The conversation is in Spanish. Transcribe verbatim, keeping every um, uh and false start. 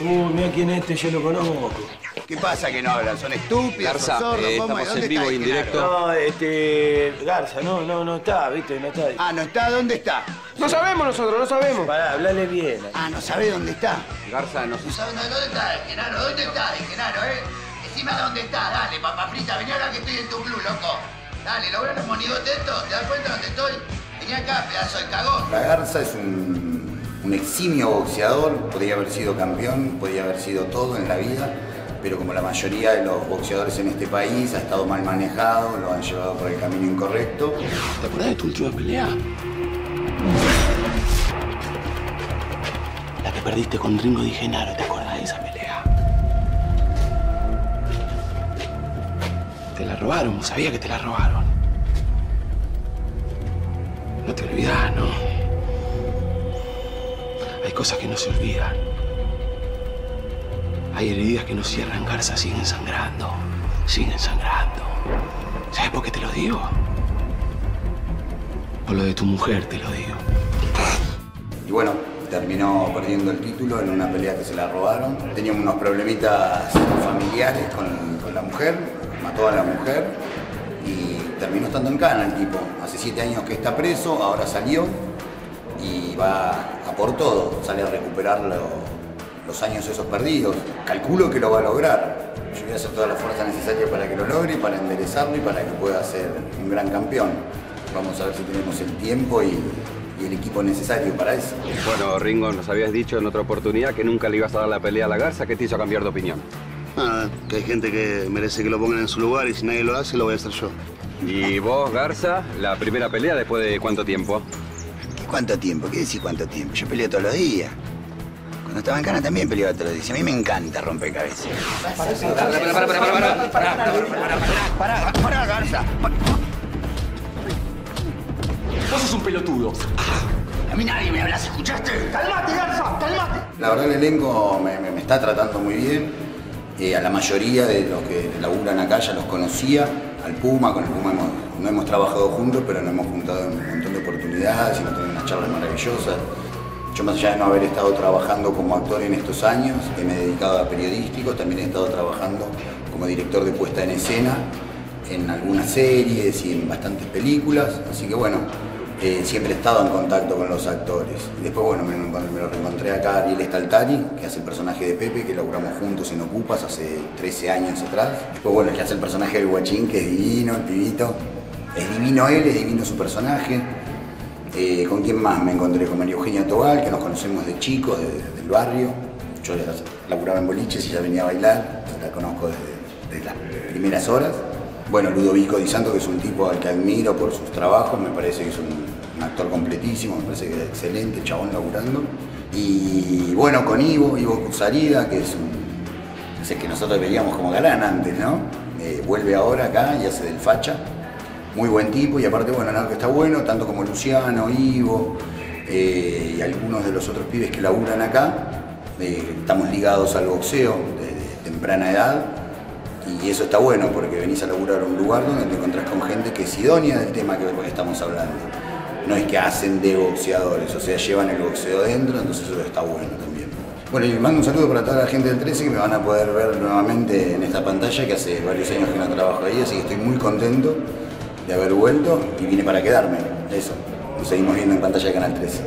Uy, mira quién es este, yo lo conozco. ¿Qué pasa que no hablan? ¿Son estúpidos? Garza, son eh, estamos en vivo, en directo. No, este... Garza, no, no, no está, viste, no está. Ah, ¿no está? ¿Dónde está? No sabemos nosotros, no sabemos. Pará, hablale bien. Ah, no sabe dónde está. Garza, no... No sabe dónde está el Genaro, ¿dónde está el Genaro, eh? Decime dónde está, dale, papá frita, vení ahora que estoy en tu club, loco. Dale, ¿lográs los monigotes estos? ¿Te das cuenta dónde estoy? Vení acá, pedazo de cagón. La Garza es un, un eximio boxeador, podría haber sido campeón, podría haber sido todo en la vida. Pero como la mayoría de los boxeadores en este país, ha estado mal manejado, lo han llevado por el camino incorrecto. ¿Te acordás de tu última pelea? La que perdiste con Ringo Di Genaro, ¿te acordás de esa pelea? Te la robaron, sabía que te la robaron. No te olvidás, ¿no? Hay cosas que no se olvidan. Hay heridas que no cierran, Garza, siguen sangrando. Siguen sangrando. ¿Sabes por qué te lo digo? Por lo de tu mujer te lo digo. Y bueno, terminó perdiendo el título en una pelea que se la robaron. Tenía unos problemitas familiares con, con la mujer. Mató a la mujer y terminó estando en cana el tipo. Hace siete años que está preso, ahora salió y va a por todo. Sale a recuperarlo. Los años esos perdidos. Calculo que lo va a lograr. Yo voy a hacer toda la fuerza necesaria para que lo logre, para enderezarlo y para que pueda ser un gran campeón. Vamos a ver si tenemos el tiempo y, y el equipo necesario para eso. Bueno, Ringo, nos habías dicho en otra oportunidad que nunca le ibas a dar la pelea a la Garza. ¿Qué te hizo cambiar de opinión? Ah, que hay gente que merece que lo pongan en su lugar y si nadie lo hace, lo voy a hacer yo. ¿Y vos, Garza, la primera pelea después de cuánto tiempo? ¿Qué cuánto tiempo? ¿Qué decís cuánto tiempo? Yo peleo todos los días. Cuando estaba en cana también peleaba todos los días. A mí me encanta romper cabezas. Pará, pará, pará, pará, pará, pará, pará, pará, Garza. Vos sos un pelotudo. A mí nadie me hablas, ¿escuchaste? ¡Calmate, Garza! ¡Calmate! La verdad, el elenco me, me, me está tratando muy bien. Eh, a la mayoría de los que laburan acá ya los conocía. Al Puma, con el Puma hemos, no hemos trabajado juntos, pero nos hemos juntado en un montón de oportunidades y nos tenemos unas charlas maravillosas. Yo, más allá de no haber estado trabajando como actor en estos años, que me he dedicado a periodístico, también he estado trabajando como director de puesta en escena en algunas series y en bastantes películas, así que bueno, eh, siempre he estado en contacto con los actores. Y después, bueno, me, me lo reencontré acá a Ariel Staltari, que hace el personaje de Pepe, que laburamos juntos en Ocupas hace trece años atrás. Después, bueno, que hace el personaje del Guachín, que es divino, el pibito. Es divino él, es divino su personaje. Eh, ¿Con quién más? Me encontré con María Eugenia Tobal, que nos conocemos de chicos, de, de, del barrio. Yo la, laburaba en boliches y ya venía a bailar, la conozco desde, desde las primeras horas. Bueno, Ludovico Di Santo, que es un tipo al que admiro por sus trabajos, me parece que es un, un actor completísimo, me parece que es excelente, chabón laburando. Y bueno, con Ivo, Ivo Cusarida, que es un... Es el que nosotros veíamos como galán antes, ¿no? Eh, vuelve ahora acá y hace del facha. Muy buen tipo y aparte, bueno, nada que está bueno, tanto como Luciano, Ivo eh, y algunos de los otros pibes que laburan acá, eh, estamos ligados al boxeo desde de temprana edad y eso está bueno porque venís a laburar a un lugar donde te encontrás con gente que es idónea del tema que estamos hablando. No es que hacen de boxeadores, o sea, llevan el boxeo dentro, entonces eso está bueno también. Bueno, y mando un saludo para toda la gente del trece que me van a poder ver nuevamente en esta pantalla que hace varios años que no trabajo ahí, así que estoy muy contento de haber vuelto y vine para quedarme, eso. Nos seguimos viendo en pantalla de Canal trece.